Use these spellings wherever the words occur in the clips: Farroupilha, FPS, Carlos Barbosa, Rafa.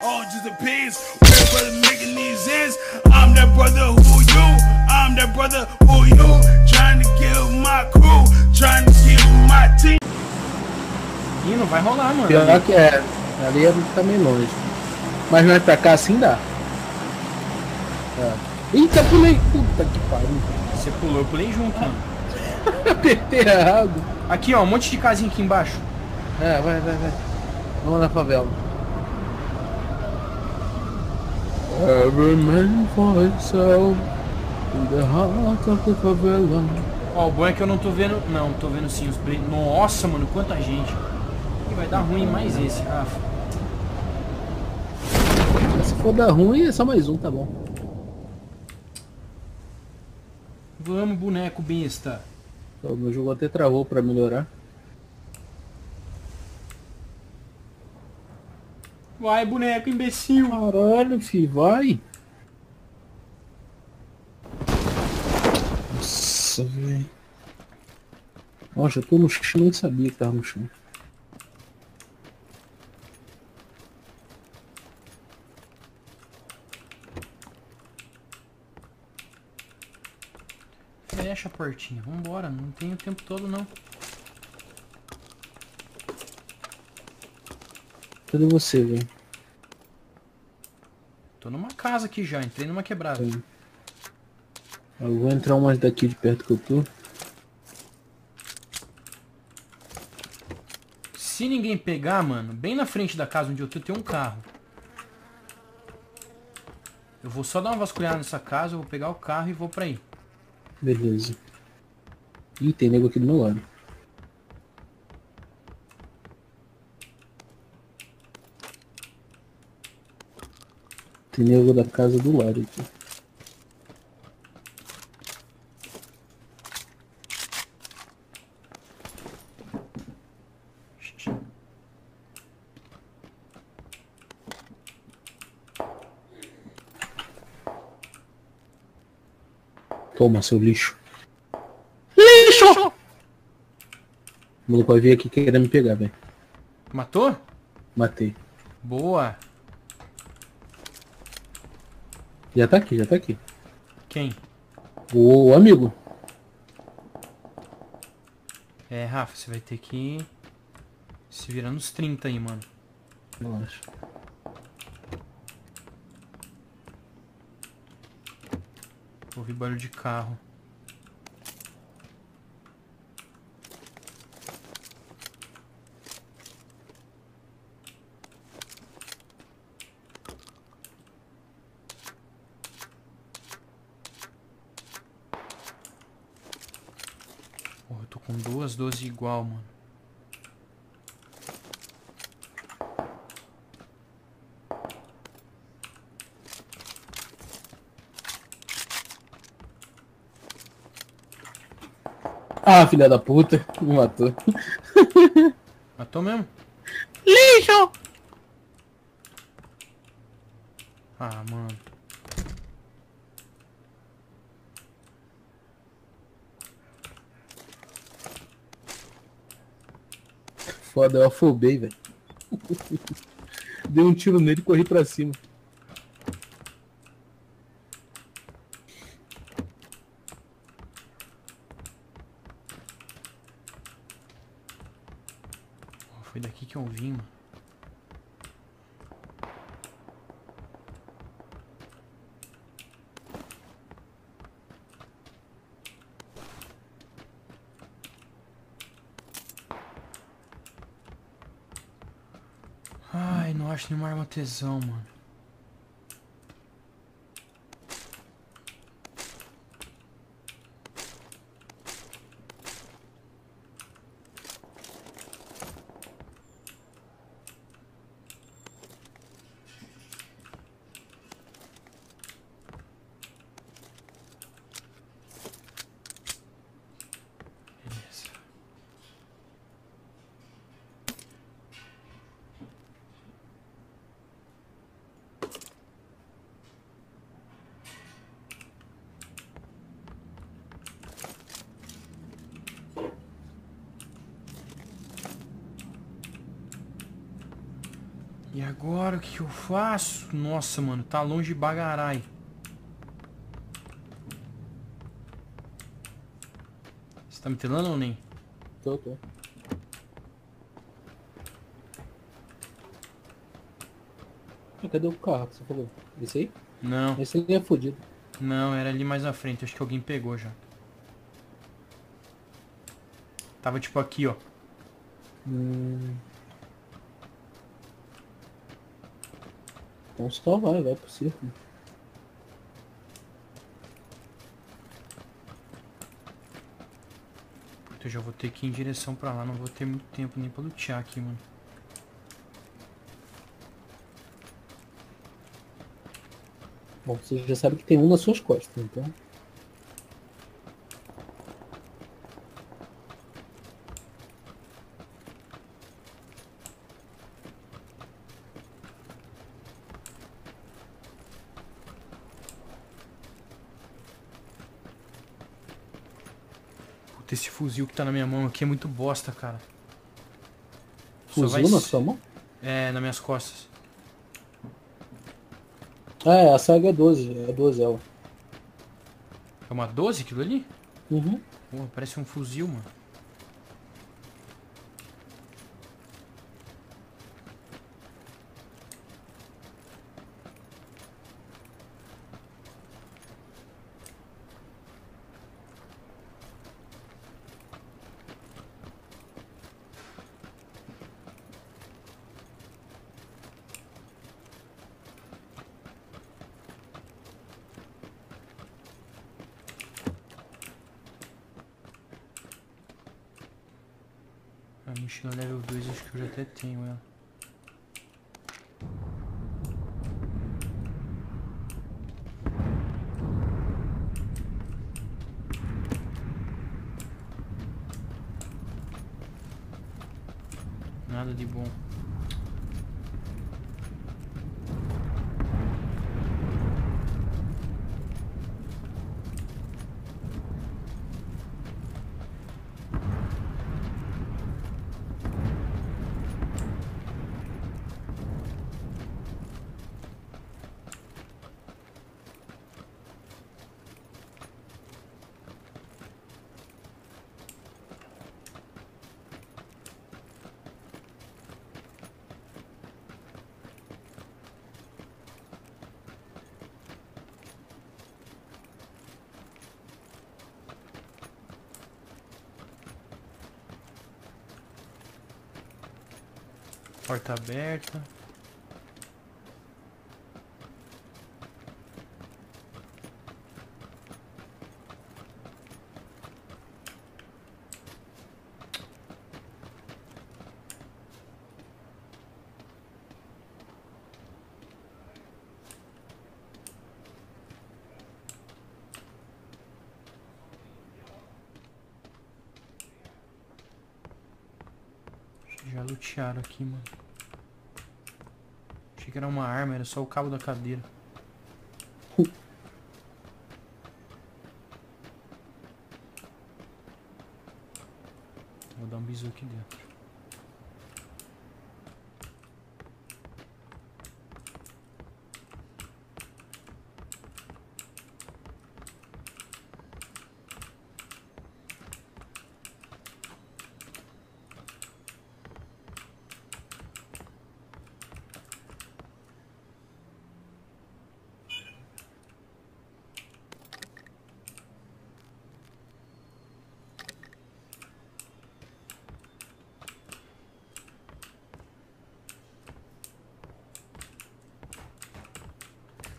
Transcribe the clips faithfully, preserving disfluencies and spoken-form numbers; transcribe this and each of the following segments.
all just depends where brother making these ends. I'm that brother who you, I'm that brother who you, trying to kill my crew, trying to kill my team. Ih, não vai rolar, mano. Pior que é, ali tá meio longe. Mas não é pra cá assim, dá. É. Eita, pulei. Puta que pariu. Você pulou, eu pulei junto, mano. Apertei errado. Aqui, ó, um monte de casinha aqui embaixo. É, vai, vai, vai. Vamos na favela. Every man for himself in the heart of the favela. Ó, o bom é que eu não tô vendo. Não, tô vendo sim os pretos. Nossa, mano, quanta gente. E vai dar ruim mais esse, Rafa. Se for dar ruim, é só mais um, tá bom. Vamos, boneco besta. O meu jogo até travou pra melhorar. Vai, boneco imbecil! Caralho, fi, vai! Nossa, velho! Nossa, eu tô no chão, nem sabia que tava no chão. Fecha a portinha, vambora, não tem o tempo todo não. Cadê você, velho? Tô numa casa aqui já, entrei numa quebrada. Sim. Eu vou entrar umas daqui de perto que eu tô. Se ninguém pegar, mano, bem na frente da casa onde eu tô tem um carro. Eu vou só dar uma vasculhada nessa casa, eu vou pegar o carro e vou pra aí. Beleza. Ih, tem nego aqui do meu lado. Tem nego da casa do lado aqui. Toma, seu lixo. Lixo! O maluco vai vir aqui querendo me pegar, velho. Matou? Matei. Boa. Já tá aqui, já tá aqui. Quem? O amigo. É, Rafa, você vai ter que se virar nos trinta aí, mano. Relaxa. Ouvi barulho de carro. Porra, eu tô com duas doze igual, mano. Ah, filha da puta, me matou. Matou mesmo? Lixo! Ah, mano. Foda, eu afobei, velho. Dei um tiro nele e corri pra cima. Foi daqui que eu vim, mano. Ai, não acho nenhuma arma tesão, mano. E agora o que eu faço? Nossa, mano, tá longe bagarai. Você tá me telando ou nem? Tô, tô. Cadê o carro que você falou? Esse aí? Não. Esse ali é fodido. Não, era ali mais à frente. Acho que alguém pegou já. Tava tipo aqui, ó. Hum... Então só vai, vai pro circo. Puta, eu já vou ter que ir em direção pra lá. Não vou ter muito tempo nem pra lutear aqui, mano. Bom, você já sabe que tem um nas suas costas, então... Puta, esse fuzil que tá na minha mão aqui é muito bosta, cara. Fuzil Só vai... na sua mão? É, nas minhas costas. Ah, é, a saga é doze, é doze ela. É uma doze aquilo ali? Uhum. Porra, parece um fuzil, mano. A mochila level dois acho que eu já até tenho ela. Nada de bom. Porta aberta. Já lutearam aqui, mano. Achei que era uma arma, era só o cabo da cadeira. Vou dar um bisu aqui dentro.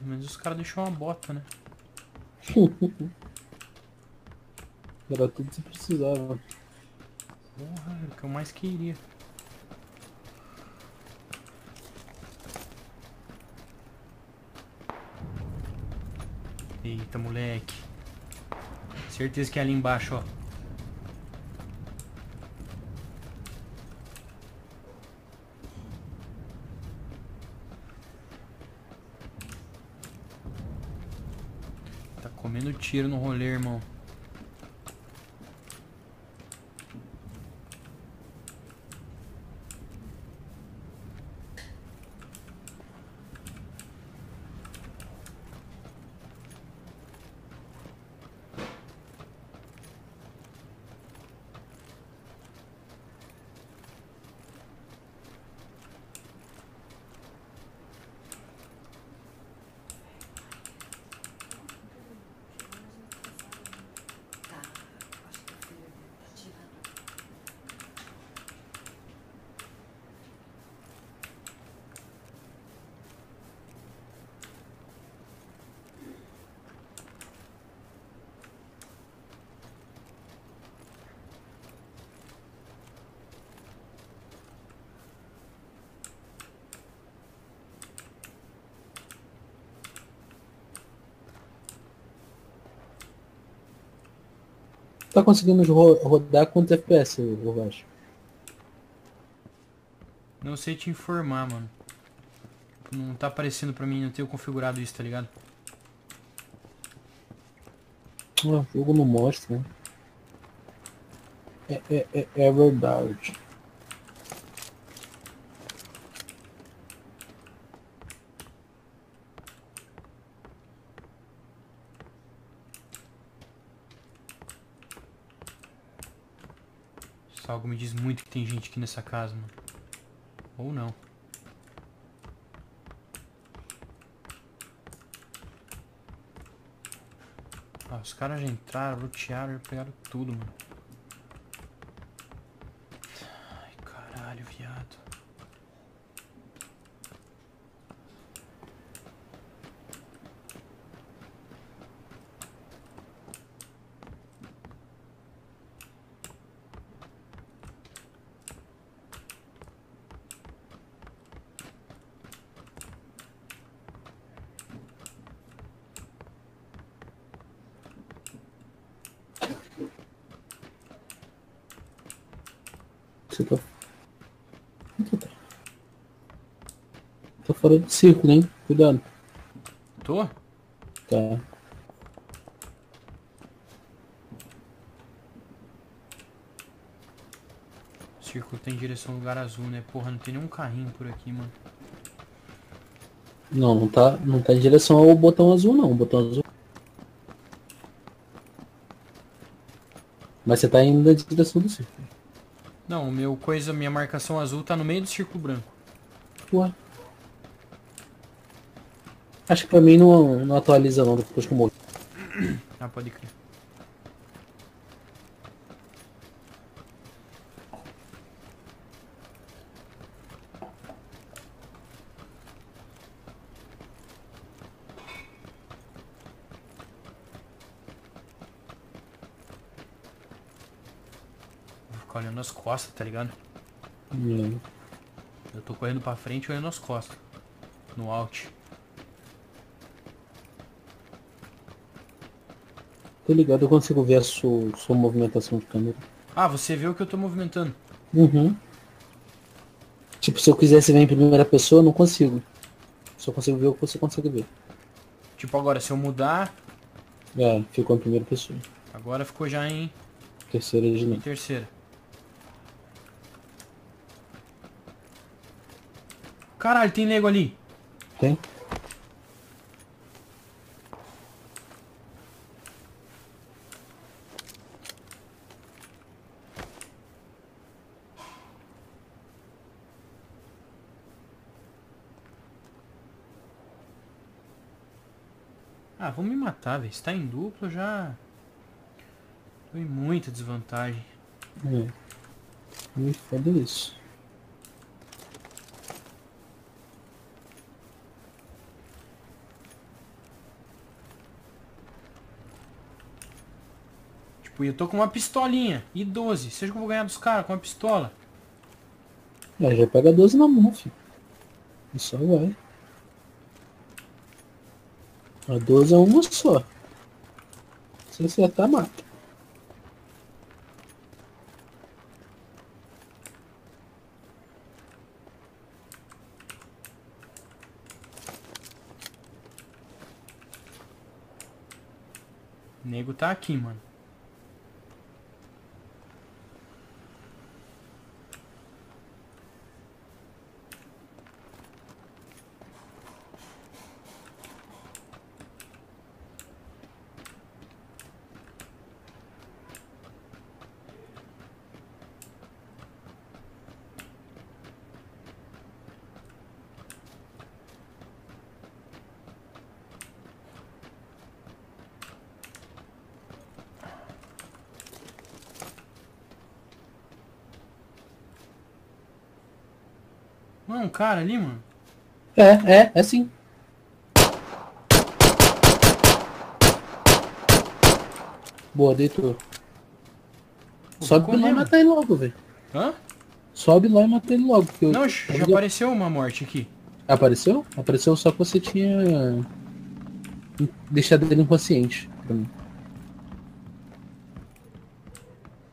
Mas os caras deixaram uma bota, né? Era tudo que você precisava. Porra, era o que eu mais queria. Eita, moleque. Certeza que é ali embaixo, ó. Comendo tiro no rolê, irmão. Tá conseguindo ro rodar quanto F P S, eu acho? Não sei te informar, mano. Não tá aparecendo pra mim, não tenho configurado isso, tá ligado? O jogo não mostra, né? É, é, é, é verdade. Algo me diz muito que tem gente aqui nessa casa, mano. Ou não. Ah, os caras já entraram, lootearam, pegaram tudo, mano. Ai, caralho, viado. Tô... tô fora do círculo, hein? Cuidado. Tô? Tá. O círculo tem direção ao lugar azul, né? Porra, não tem nenhum carrinho por aqui, mano. Não, não tá, não tá em direção ao botão azul, não. O botão azul. Mas você tá ainda em direção do círculo. Não, meu coisa, minha marcação azul tá no meio do círculo branco. Ué. Acho que pra mim não, não atualiza não, depois que eu morri. Ah, pode crer. Olhando as costas, tá ligado? Hum. Eu tô correndo pra frente e olhando as costas. No alt. Tô ligado, eu consigo ver a sua, sua movimentação de câmera. Ah, você vê o que eu tô movimentando. Uhum. Tipo, se eu quisesse ver em primeira pessoa, eu não consigo. Só consigo ver o que você consegue ver. Tipo, agora, se eu mudar... É, ficou em primeira pessoa. Agora ficou já em... Terceira de novo. Em terceira. Caralho, tem nego ali. Tem. Ah, vão me matar, velho. Se tá em duplo, já... Tô em muita desvantagem. É. Muito foda isso. E eu tô com uma pistolinha e doze. Seja que eu vou ganhar dos caras com uma pistola. É, já pega doze na mão, filho. E só vai. A doze é uma só. Se você acertar, mata. O nego tá aqui, mano. Não é um cara ali, mano? É, é, é sim. Boa, deitou. Pô, sobe lá e mata ele logo, velho. Hã? Sobe lá e mata ele logo. Que não, eu... já eu... apareceu uma morte aqui. Apareceu? Apareceu só que você tinha... deixado ele inconsciente. Pra mim.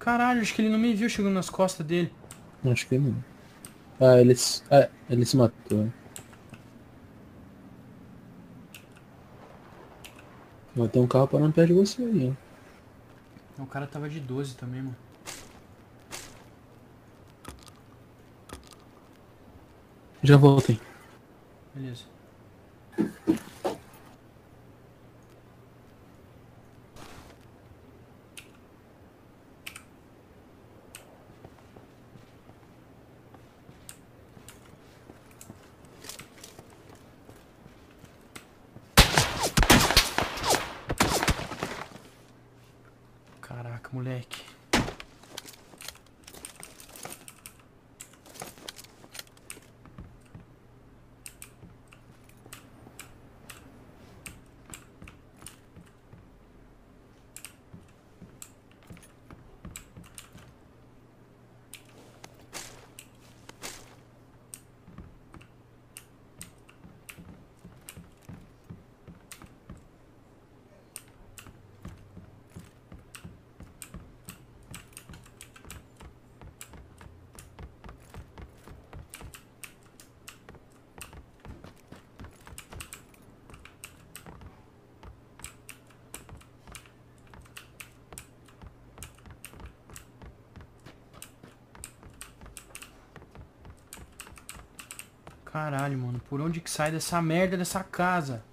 Caralho, acho que ele não me viu chegando nas costas dele. Acho que não. Ah, ele se, ah, ele se matou. Vai ter um carro parando perto de você aí, ó. O cara tava de doze também, mano. Já voltei. Beleza. Caraca, moleque. Caralho, mano, por onde que sai dessa merda dessa casa?